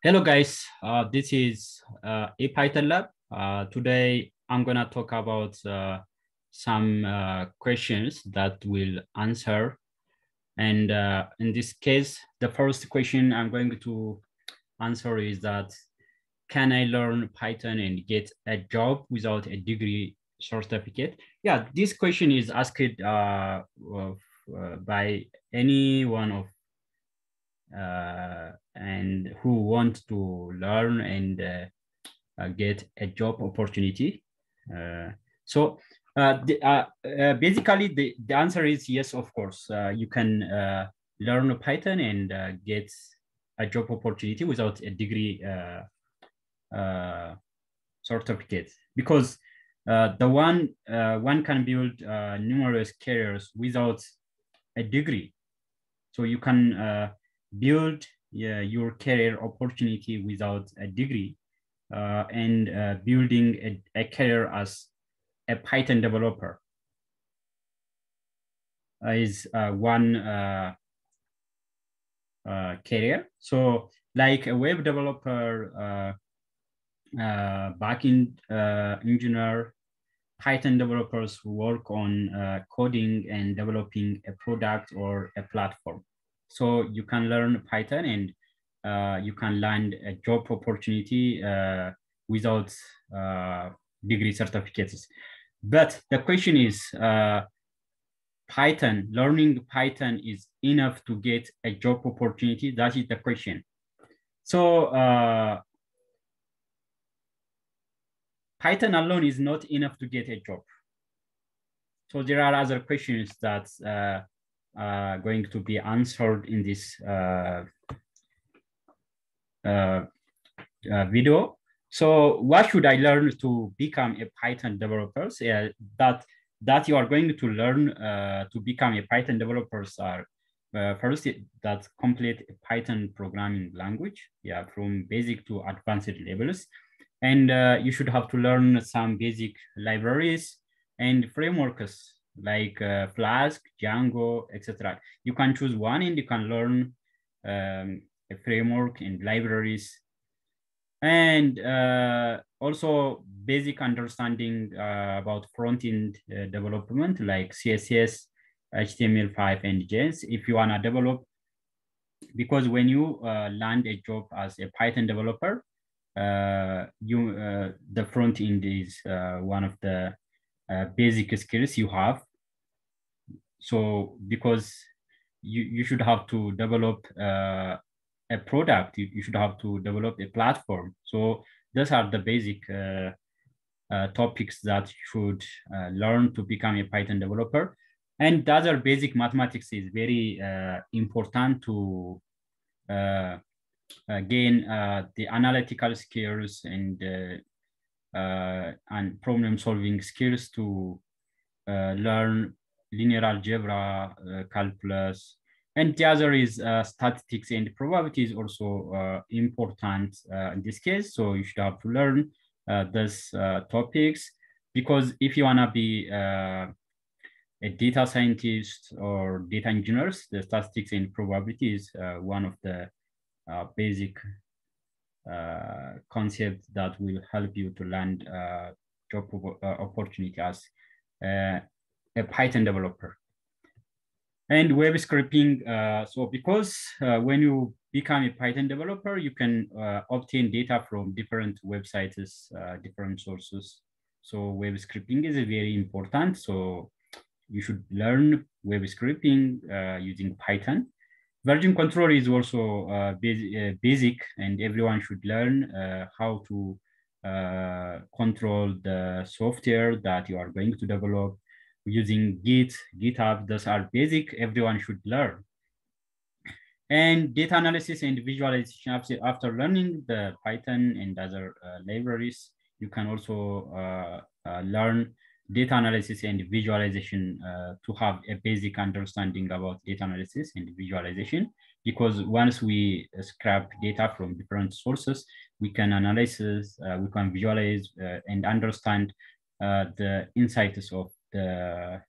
Hello guys, this is a Python lab. Today I'm gonna talk about some questions that we'll answer. And in this case, the first question I'm going to answer is that, can I learn Python and get a job without a degree certificate? Yeah, this question is asked by anyone of and who want to learn and get a job opportunity. Basically the answer is yes, of course. You can learn Python and get a job opportunity without a degree certificate, because one can build numerous careers without a degree. So you can build your career opportunity without a degree, and building a career as a Python developer is one career. So like a web developer, backend engineer, Python developers work on coding and developing a product or a platform. So you can learn Python and you can land a job opportunity without degree certificates. But the question is, learning Python is enough to get a job opportunity? That is the question. So Python alone is not enough to get a job. So there are other questions that going to be answered in this video. So what should I learn to become a Python developer? Yeah, that you are going to learn to become a Python developer are first, that complete Python programming language, yeah, from basic to advanced levels. And you should have to learn some basic libraries and frameworks like Flask, Django, etc. You can choose one and you can learn a framework and libraries. And also basic understanding about front-end development like CSS, HTML5, and JS if you wanna develop. Because when you land a job as a Python developer, the front-end is one of the basic skills you have. So because you should have to develop a product, you should have to develop a platform. So those are the basic topics that you should learn to become a Python developer. And the other basic mathematics is very important to gain the analytical skills and problem solving skills to learn linear algebra, calculus. And the other is statistics and probability is also important in this case. So you should have to learn these topics, because if you wanna be a data scientist or data engineers, the statistics and probability is one of the basic concept that will help you to land job opportunity as a Python developer. And web scraping, so because when you become a Python developer, you can obtain data from different websites, different sources. So web scraping is very important. So you should learn web scraping using Python. Version control is also basic, and everyone should learn how to control the software that you are going to develop using Git, GitHub. Those are basic, everyone should learn. And data analysis and visualization, after learning the Python and other libraries, you can also learn data analysis and visualization to have a basic understanding about data analysis and visualization, because once we scrape data from different sources, we can analyze, we can visualize and understand the insights of the,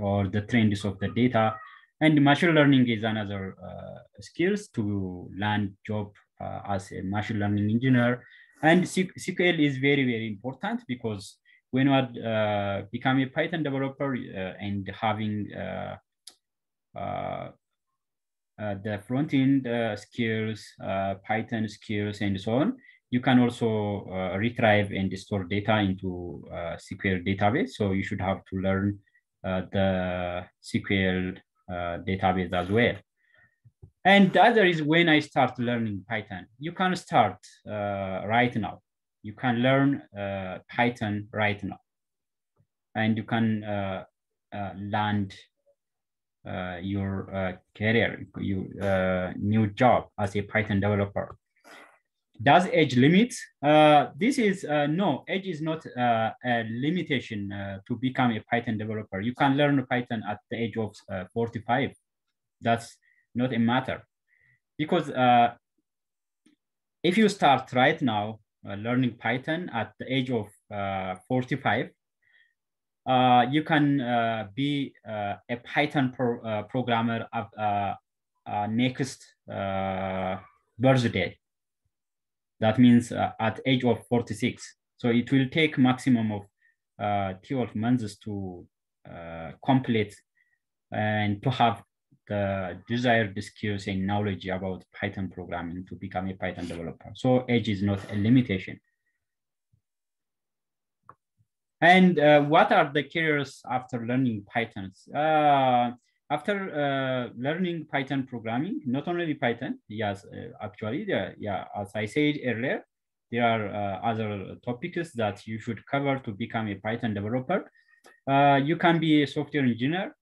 or the trends of the data. And machine learning is another skills to land job as a machine learning engineer. And SQL is very, very important, because when you become a Python developer and having the front-end skills, Python skills, and so on, you can also retrieve and store data into SQL database. So you should have to learn the SQL database as well. And the other is when I start learning Python. You can start right now. You can learn Python right now. And you can land your career, new job as a Python developer. Does age limit? This is no, age is not a limitation to become a Python developer. You can learn Python at the age of 45. That's not a matter, because if you start right now learning Python at the age of 45, you can be a Python programmer at next birthday. That means at age of 46. So it will take maximum of 12 months to complete and to have the desired skills and knowledge about Python programming to become a Python developer. So age is not a limitation. And what are the careers after learning Python? After learning Python programming, not only Python, yes, actually, yeah, as I said earlier, there are other topics that you should cover to become a Python developer. You can be a software engineer.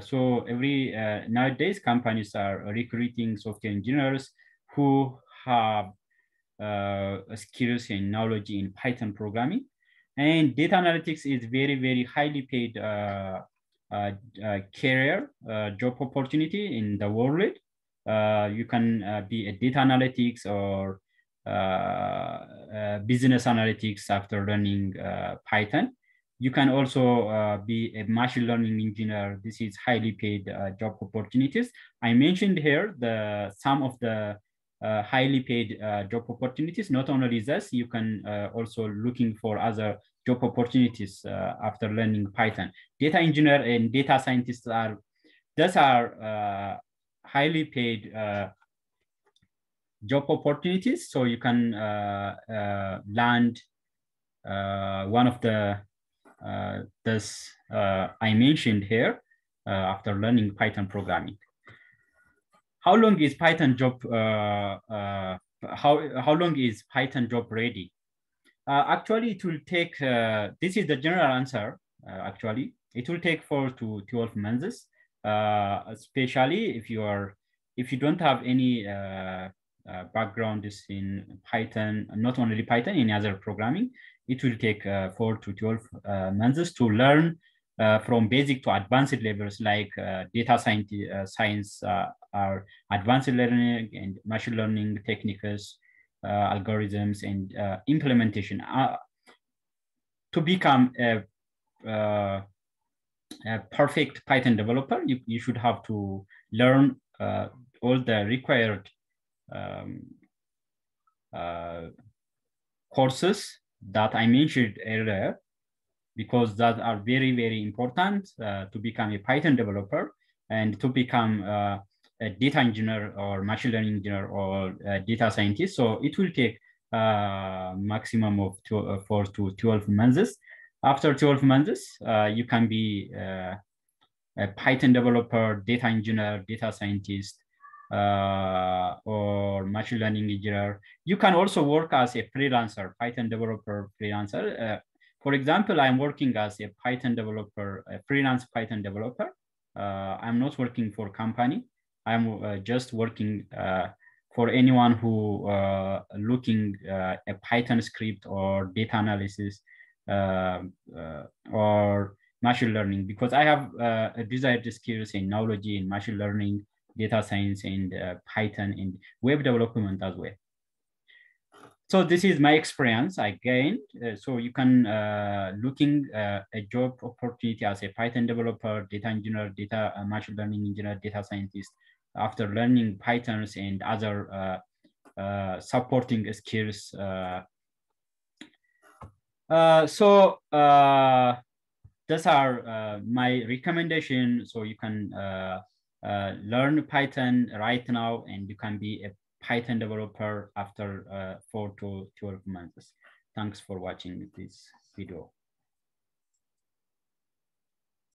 So every nowadays, companies are recruiting software engineers who have skills and knowledge in Python programming. And data analytics is very, very highly paid career job opportunity in the world. You can be a data analytics or business analytics after learning Python. You can also be a machine learning engineer. This is highly paid job opportunities. I mentioned here some of the highly paid job opportunities. Not only this, you can also looking for other job opportunities after learning Python. Data engineer and data scientists are highly paid job opportunities. So you can land one of the I mentioned here after learning Python programming. How long is Python job? How long is Python job ready? Actually, it will take. This is the general answer. Actually, it will take 4 to 12 months, especially if you don't have any background in Python, not only Python, in other programming. It will take 4 to 12 months to learn from basic to advanced levels, like data science are advanced learning and machine learning techniques, algorithms, and implementation. To become a perfect Python developer, you should have to learn all the required courses that I mentioned earlier, because that are very, very important to become a Python developer and to become a data engineer or machine learning engineer or a data scientist. So it will take maximum of 4 to 12 months. After 12 months, you can be a Python developer, data engineer, data scientist, or machine learning engineer. You can also work as a freelancer, Python developer freelancer. For example, I'm working as a Python developer, a freelance Python developer. I'm not working for company. I'm just working for anyone who looking a Python script or data analysis or machine learning, because I have a desired skills in knowledge in machine learning, data science, and Python, and web development as well. So this is my experience I gained. So you can looking a job opportunity as a Python developer, data engineer, data machine learning engineer, data scientist after learning Python and other supporting skills. So those are my recommendation. So you can learn Python right now, and you can be a Python developer after 4 to 12 months. Thanks for watching this video.